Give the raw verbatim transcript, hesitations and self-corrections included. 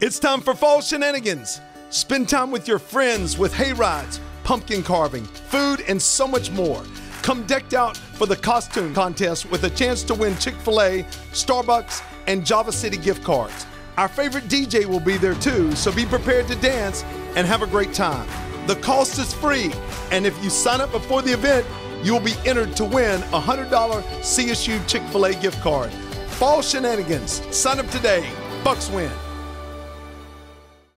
It's time for fall shenanigans. Spend time with your friends with hay rides, pumpkin carving, food, and so much more. Come decked out for the costume contest with a chance to win Chick-fil-A, Starbucks, and Java City gift cards. Our favorite D J will be there too, so be prepared to dance and have a great time. The cost is free, and if you sign up before the event, you'll be entered to win a one hundred dollar C S U Chick-fil-A gift card. Fall shenanigans. Sign up today. Bucks win.